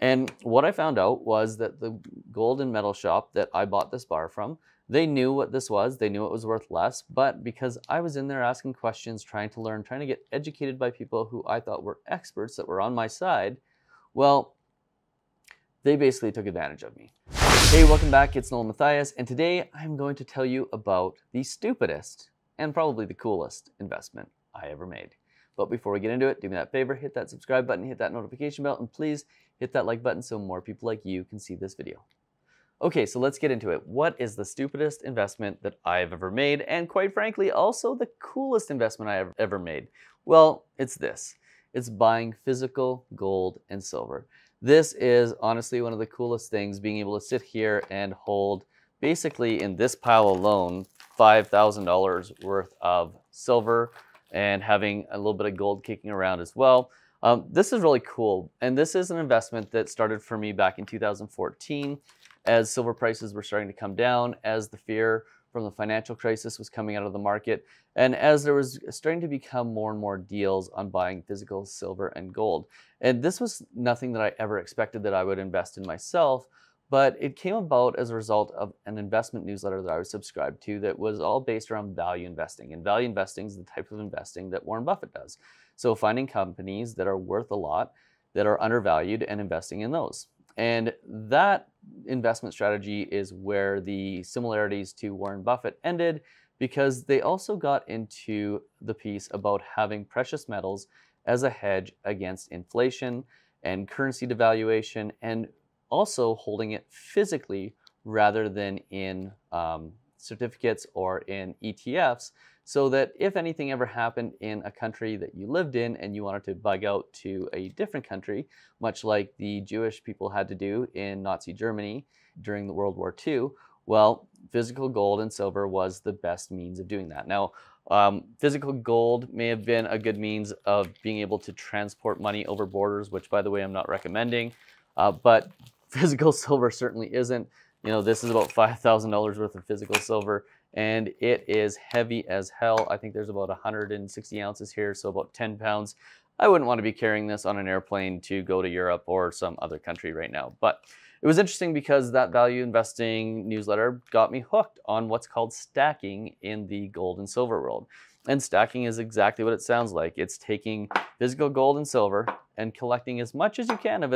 And what I found out was that the gold and metal shop that I bought this bar from, they knew what this was, they knew it was worth less, but because I was in there asking questions, trying to learn, trying to get educated by people who I thought were experts that were on my side, well, they basically took advantage of me. Hey, welcome back, it's Nolan Matthias, and today I'm going to tell you about the stupidest and probably the coolest investment I ever made. But before we get into it, do me that favor, hit that subscribe button, hit that notification bell, and please hit that like button so more people like you can see this video. Okay, so let's get into it. What is the stupidest investment that I've ever made? And quite frankly, also the coolest investment I have ever made. Well, it's this. It's buying physical gold and silver. This is honestly one of the coolest things, being able to sit here and hold, basically in this pile alone, $5,000 worth of silver and having a little bit of gold kicking around as well. This is really cool. And this is an investment that started for me back in 2014. As silver prices were starting to come down, as the fear from the financial crisis was coming out of the market, and as there was starting to become more and more deals on buying physical silver and gold. And this was nothing that I ever expected that I would invest in myself, but it came about as a result of an investment newsletter that I was subscribed to that was all based around value investing. And value investing is the type of investing that Warren Buffett does. So finding companies that are worth a lot, that are undervalued, and investing in those. And that investment strategy is where the similarities to Warren Buffett ended, because they also got into the piece about having precious metals as a hedge against inflation and currency devaluation, and also holding it physically rather than in certificates or in ETFs, so that if anything ever happened in a country that you lived in and you wanted to bug out to a different country, much like the Jewish people had to do in Nazi Germany during the World War II, well, physical gold and silver was the best means of doing that. Now, physical gold may have been a good means of being able to transport money over borders, which, by the way, I'm not recommending, but physical silver certainly isn't. You know, this is about $5,000 worth of physical silver, and it is heavy as hell. I think there's about 160 ounces here, so about 10 pounds. I wouldn't want to be carrying this on an airplane to go to Europe or some other country right now. But it was interesting because that value investing newsletter got me hooked on what's called stacking in the gold and silver world. And stacking is exactly what it sounds like. It's taking physical gold and silver and collecting as much as you can of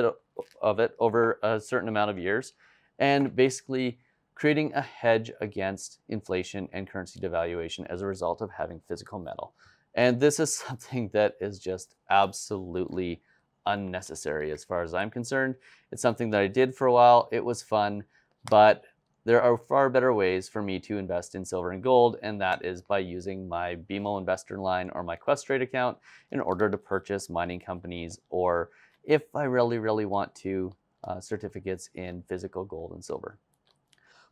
it over a certain amount of years, and basically creating a hedge against inflation and currency devaluation as a result of having physical metal. And this is something that is just absolutely unnecessary as far as I'm concerned. It's something that I did for a while. It was fun, but there are far better ways for me to invest in silver and gold, and that is by using my BMO Investor Line or my Questrade account in order to purchase mining companies, or if I really, really want to, certificates in physical gold and silver.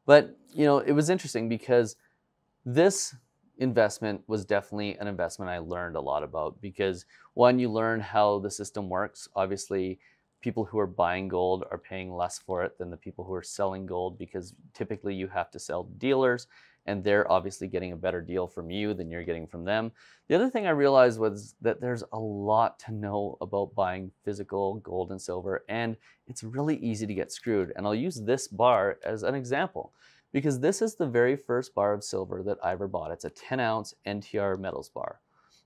But, you know, it was interesting because this investment was definitely an investment I learned a lot about, because one, you learn how the system works. Obviously, people who are buying gold are paying less for it than the people who are selling gold, because typically you have to sell dealers, and they're obviously getting a better deal from you than you're getting from them. The other thing I realized was that there's a lot to know about buying physical gold and silver, and it's really easy to get screwed. And I'll use this bar as an example, because this is the very first bar of silver that I ever bought. It's a 10-ounce NTR metals bar.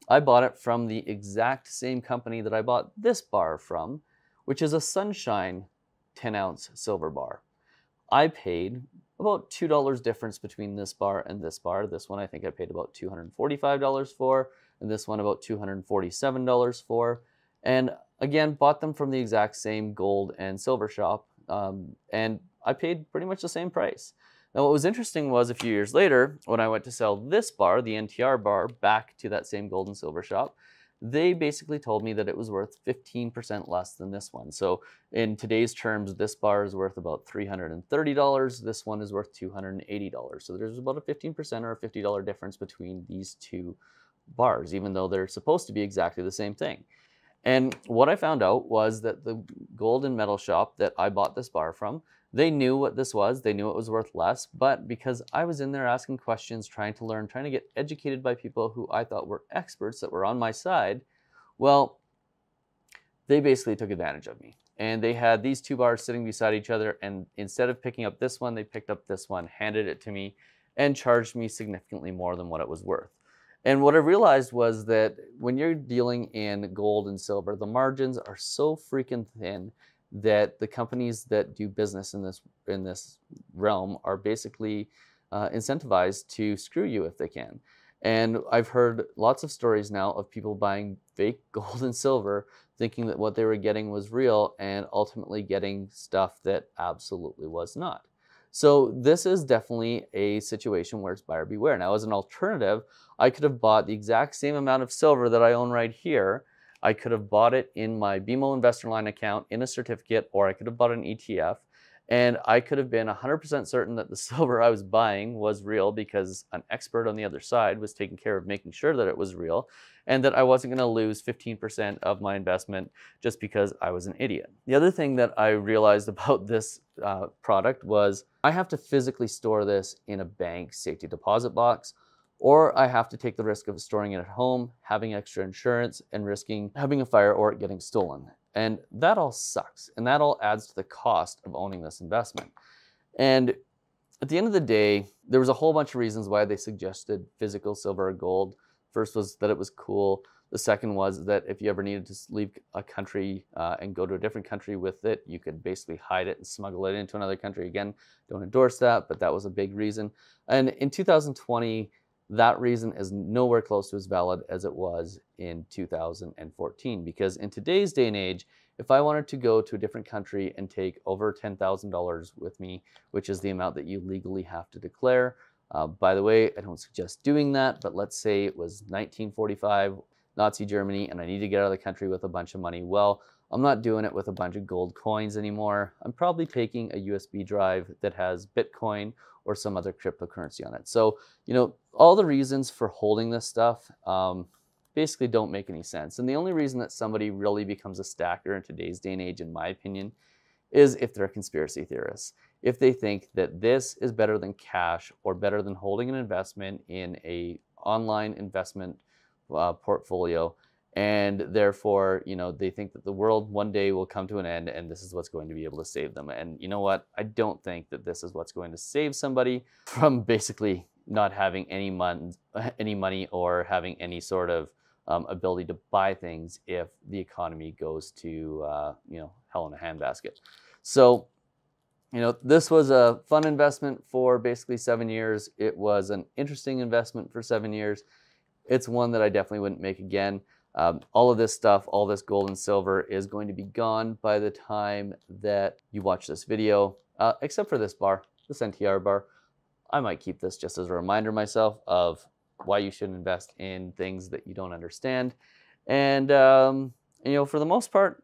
I bought it from the exact same company that I bought this bar from, which is a Sunshine 10-ounce silver bar. I paid about $2 difference between this bar and this bar. This one I think I paid about $245 for, and this one about $247 for. And again, bought them from the exact same gold and silver shop, and I paid pretty much the same price. Now what was interesting was a few years later, when I went to sell this bar, the NTR bar, back to that same gold and silver shop, they basically told me that it was worth 15% less than this one. So in today's terms, this bar is worth about $330. This one is worth $280. So there's about a 15% or a $50 difference between these two bars, even though they're supposed to be exactly the same thing. And what I found out was that the gold and metal shop that I bought this bar from, they knew what this was, they knew it was worth less, but because I was in there asking questions, trying to learn, trying to get educated by people who I thought were experts that were on my side, well, they basically took advantage of me. and they had these two bars sitting beside each other, and instead of picking up this one, they picked up this one, handed it to me, and charged me significantly more than what it was worth. And what I realized was that when you're dealing in gold and silver, the margins are so freaking thin that the companies that do business in this realm are basically incentivized to screw you if they can. And I've heard lots of stories now of people buying fake gold and silver, thinking that what they were getting was real, and ultimately getting stuff that absolutely was not. So this is definitely a situation where it's buyer beware. Now, as an alternative, I could have bought the exact same amount of silver that I own right here. I could have bought it in my BMO Investor Line account in a certificate, or I could have bought an ETF. And I could have been 100% certain that the silver I was buying was real, because an expert on the other side was taking care of making sure that it was real, and that I wasn't going to lose 15% of my investment just because I was an idiot. The other thing that I realized about this product was I have to physically store this in a bank safety deposit box, or I have to take the risk of storing it at home, having extra insurance, and risking having a fire or it getting stolen. And that all sucks, and that all adds to the cost of owning this investment. And at the end of the day, there was a whole bunch of reasons why they suggested physical silver or gold. First was that it was cool. The second was that if you ever needed to leave a country and go to a different country with it, you could basically hide it and smuggle it into another country. Again, don't endorse that, but that was a big reason. And in 2020, that reason is nowhere close to as valid as it was in 2014, because in today's day and age, if I wanted to go to a different country and take over $10,000 with me, which is the amount that you legally have to declare, by the way, I don't suggest doing that, but let's say it was 1945, Nazi Germany, and I need to get out of the country with a bunch of money. Well, I'm not doing it with a bunch of gold coins anymore. I'm probably taking a USB drive that has Bitcoin or some other cryptocurrency on it. So, you know, all the reasons for holding this stuff basically don't make any sense. And the only reason that somebody really becomes a stacker in today's day and age, in my opinion, is if they're a conspiracy theorist. If they think that this is better than cash or better than holding an investment in an online investment portfolio, and therefore, you know, they think that the world one day will come to an end and this is what's going to be able to save them. And you know what? I don't think that this is what's going to save somebody from basically not having any money or having any sort of ability to buy things if the economy goes to, you know, hell in a handbasket. So, you know, this was a fun investment for basically 7 years. It was an interesting investment for 7 years. It's one that I definitely wouldn't make again. All of this stuff, all this gold and silver is going to be gone by the time that you watch this video, except for this bar, this NTR bar. I might keep this just as a reminder myself of why you shouldn't invest in things that you don't understand. And, you know, for the most part,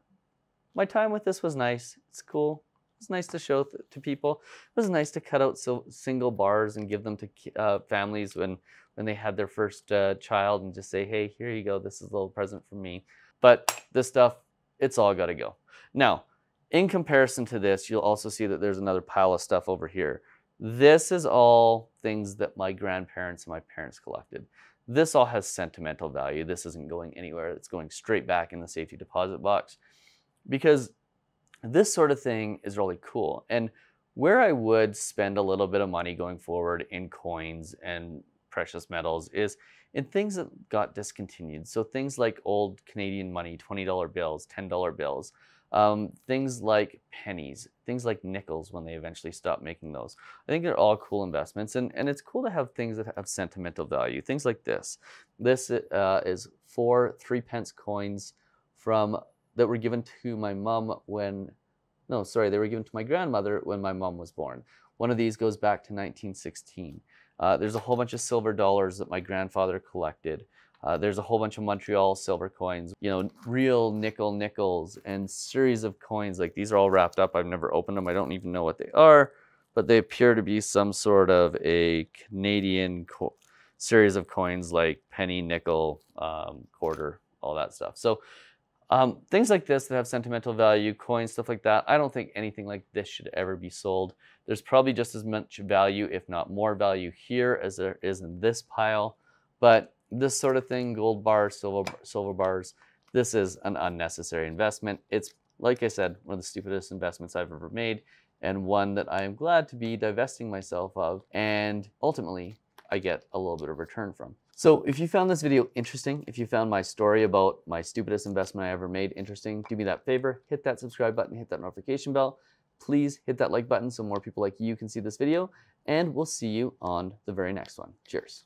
my time with this was nice. It's cool. It's nice to show to people. It was nice to cut out single bars and give them to families when they had their first child, and just say, hey, here you go. This is a little present from me. But this stuff, it's all got to go. Now, in comparison to this, you'll also see that there's another pile of stuff over here. This is all things that my grandparents and my parents collected. This all has sentimental value. This isn't going anywhere. It's going straight back in the safety deposit box, because this sort of thing is really cool. And where I would spend a little bit of money going forward in coins and precious metals is in things that got discontinued. So things like old Canadian money, $20 bills, $10 bills, things like pennies, things like nickels when they eventually stopped making those. I think they're all cool investments. And it's cool to have things that have sentimental value, things like this. This is 4 3-pence coins from that were given to my mom when, no, sorry, they were given to my grandmother when my mom was born. One of these goes back to 1916. There's a whole bunch of silver dollars that my grandfather collected. There's a whole bunch of Montreal silver coins, you know, real nickels and series of coins. Like, these are all wrapped up. I've never opened them. I don't even know what they are, but they appear to be some sort of a Canadian series of coins, like penny, nickel, quarter, all that stuff. So, things like this that have sentimental value, coins, stuff like that, I don't think anything like this should ever be sold. There's probably just as much value, if not more value here as there is in this pile. But this sort of thing, gold bars, silver bars, this is an unnecessary investment. It's like I said, one of the stupidest investments I've ever made, and one that I am glad to be divesting myself of, and ultimately I get a little bit of return from. So if you found this video interesting, if you found my story about my stupidest investment I ever made interesting, do me that favor, hit that subscribe button, hit that notification bell. Please hit that like button so more people like you can see this video, and we'll see you on the very next one. Cheers.